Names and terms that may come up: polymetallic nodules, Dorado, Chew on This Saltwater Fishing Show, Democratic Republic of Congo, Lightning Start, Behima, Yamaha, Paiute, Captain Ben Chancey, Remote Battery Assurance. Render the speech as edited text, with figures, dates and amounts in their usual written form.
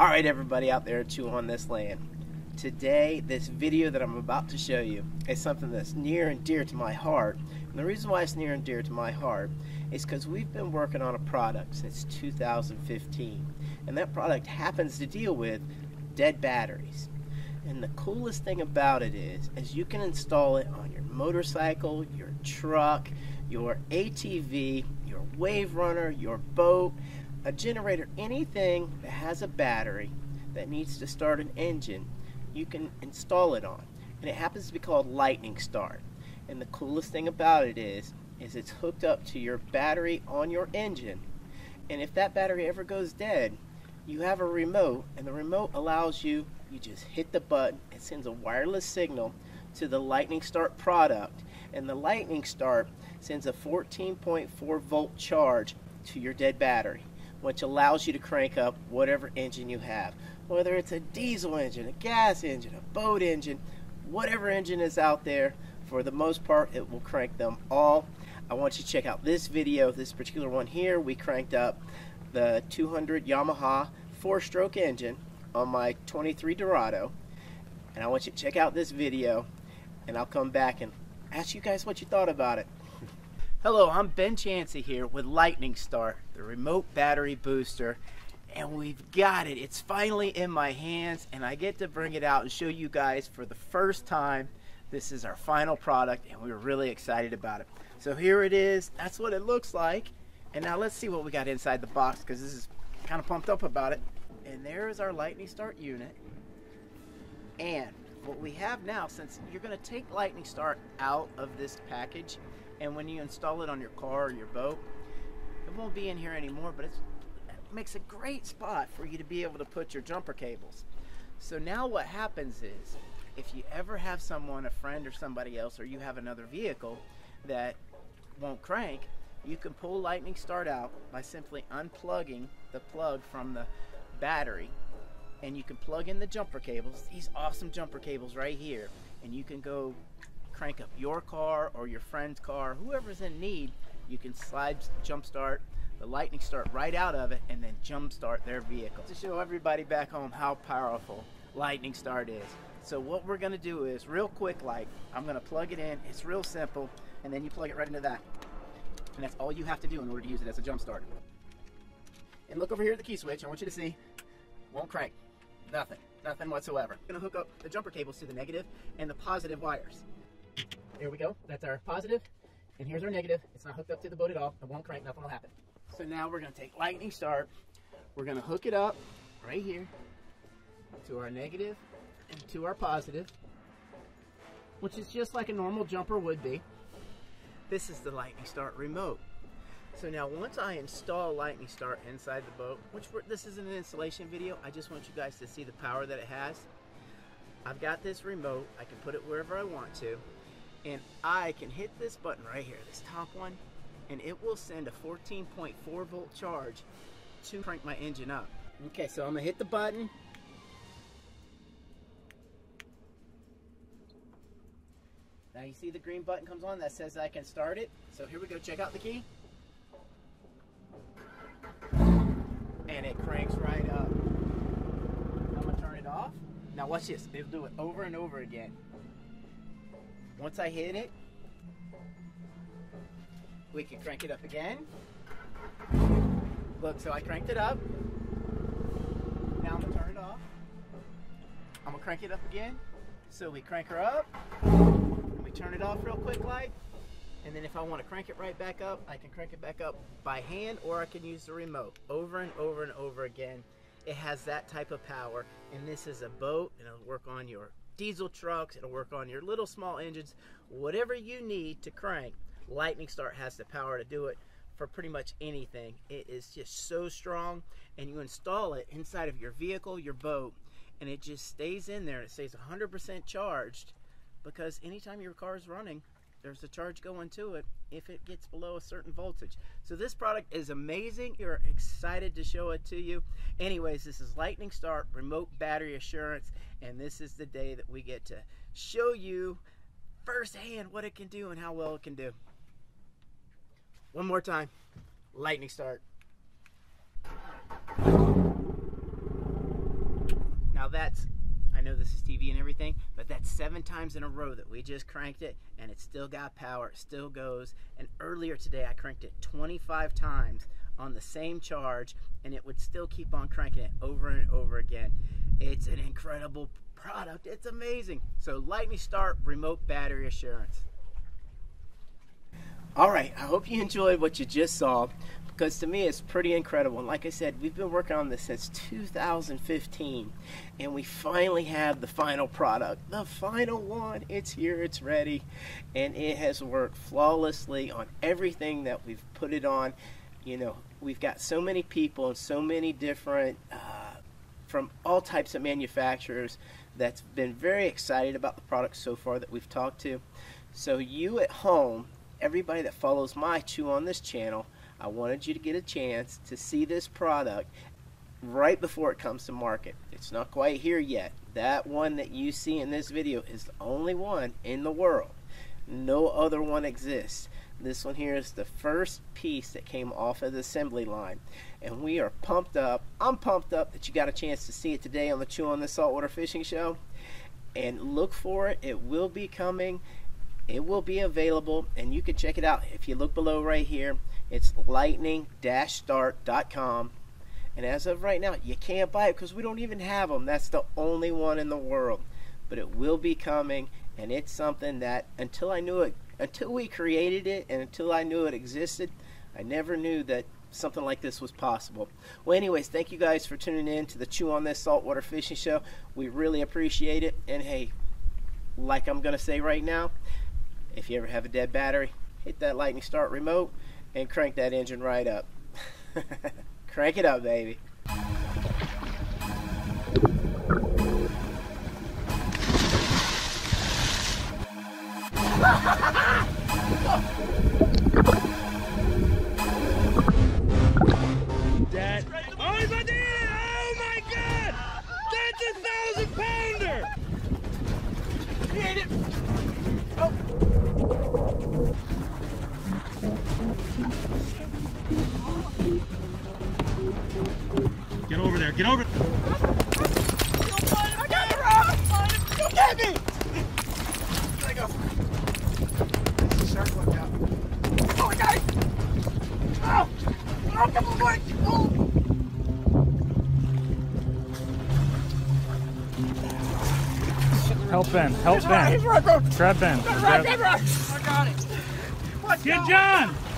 Alright everybody out there at Chew on This Land. Today, this video that I'm about to show you is something that's near and dear to my heart. And the reason why it's near and dear to my heart is because we've been working on a product since 2015. And that product happens to deal with dead batteries. And the coolest thing about it is you can install it on your motorcycle, your truck, your ATV, your wave runner, your boat, a generator, anything that has a battery that needs to start an engine, you can install it on. And it happens to be called Lightning Start. And the coolest thing about it is it's hooked up to your battery on your engine. And if that battery ever goes dead, you have a remote, and the remote allows you just hit the button, it sends a wireless signal to the Lightning Start product, and the Lightning Start sends a 14.4 volt charge to your dead battery, which allows you to crank up whatever engine you have, whether it's a diesel engine, a gas engine, a boat engine, whatever engine is out there. For the most part, it will crank them all. I want you to check out this video, this particular one here. We cranked up the 200 Yamaha 4-stroke engine on my 23 Dorado, and I want you to check out this video, and I'll come back and ask you guys what you thought about it. Hello, I'm Ben Chancey here with Lightning Start, the remote battery booster, and we've got it. It's finally in my hands, and I get to bring it out and show you guys for the first time. This is our final product, and we're really excited about it. So here it is. That's what it looks like, and now let's see what we got inside the box, because this is kind of pumped up about it. And there is our Lightning Start unit, and what we have now, since you're going to take Lightning Start out of this package, and when you install it on your car or your boat, it won't be in here anymore, but it makes a great spot for you to be able to put your jumper cables. So now what happens is, if you ever have someone, a friend or somebody else, or you have another vehicle that won't crank, you can pull Lightning Start out by simply unplugging the plug from the battery, and you can plug in the jumper cables, these awesome jumper cables right here, and you can go crank up your car or your friend's car, whoever's in need. You can slide jump start the Lightning Start right out of it and then jump start their vehicle. To show everybody back home how powerful Lightning Start is. So what we're gonna do is, real quick, like, I'm gonna plug it in, it's real simple, and then you plug it right into that, and that's all you have to do in order to use it as a jump starter. And look over here at the key switch, I want you to see, won't crank, nothing whatsoever. I'm gonna hook up the jumper cables to the negative and the positive wires. There we go, that's our positive, and here's our negative. It's not hooked up to the boat at all, it won't crank, nothing will happen. So now we're going to take Lightning Start, we're going to hook it up right here to our negative and to our positive, which is just like a normal jumper would be. This is the Lightning Start remote. So now once I install Lightning Start inside the boat, which this isn't an installation video, I just want you guys to see the power that it has. I've got this remote, I can put it wherever I want to, and I can hit this button right here, this top one, and it will send a 14.4 volt charge to crank my engine up. Okay, so I'm gonna hit the button, now you see the green button comes on that says I can start it. So here we go, check out the key, and it cranks right up. I'm gonna turn it off. Now watch this, they'll do it over and over again. Once I hit it, we can crank it up again. Look, so I cranked it up. Now I'm gonna turn it off. I'm gonna crank it up again. So we crank her up, and we turn it off real quick like, and then if I wanna crank it right back up, I can crank it back up by hand, or I can use the remote over and over and over again. It has that type of power, and this is a boat, and it'll work on your diesel trucks, it'll work on your little small engines, whatever you need to crank. Lightning Start has the power to do it for pretty much anything. It is just so strong, and you install it inside of your vehicle, your boat, and it just stays in there. It stays 100% charged, because anytime your car is running, there's a charge going to it if it gets below a certain voltage. So this product is amazing. We're excited to show it to you. Anyways, this is Lightning Start Remote Battery Assurance, and this is the day that we get to show you firsthand what it can do and how well it can do. One more time, Lightning Start. that's, I know this is TV and everything, but that's 7 times in a row that we just cranked it, and it still got power, it still goes. And earlier today I cranked it 25 times on the same charge, and it would still keep on cranking it over and over again. It's an incredible product, it's amazing. So Lightning Start Remote Battery Assurance. Alright, I hope you enjoyed what you just saw, because to me it's pretty incredible. And like I said, we've been working on this since 2015, and we finally have the final product, the final one. It's here, it's ready, and it has worked flawlessly on everything that we've put it on. You know, we've got so many people and so many different from all types of manufacturers that's been very excited about the product so far that we've talked to. So you at home, everybody that follows my Chew on This channel, I wanted you to get a chance to see this product right before it comes to market. It's not quite here yet. That one that you see in this video is the only one in the world. No other one exists. This one here is the first piece that came off of the assembly line, and we are pumped up. I'm pumped up that you got a chance to see it today on the Chew on This Saltwater Fishing Show, and look for it. It will be coming. It will be available, and you can check it out if you look below right here. It's lightning-start.com, and as of right now you can't buy it because we don't even have them. That's the only one in the world, but it will be coming. And it's something that until we created it and until I knew it existed, I never knew that something like this was possible. Well, anyways, thank you guys for tuning in to the Chew on This Saltwater Fishing Show. We really appreciate it. And hey, like I'm gonna say right now, if you ever have a dead battery, hit that Lightning Start remote and crank that engine right up. Crank it up, baby. That, oh, he's about to eat it! Oh my god! That's a 1,000-pounder! He ate it! Oh! Get over there, get over there! You'll find him! I got it, Rob! Find him! You'll get me! There I go. Shark looked out. Oh, I got it! Oh! Oh, come on, boy! Oh! Help Ben, help Ben. Grab Ben. I got it. Let's go. Get John!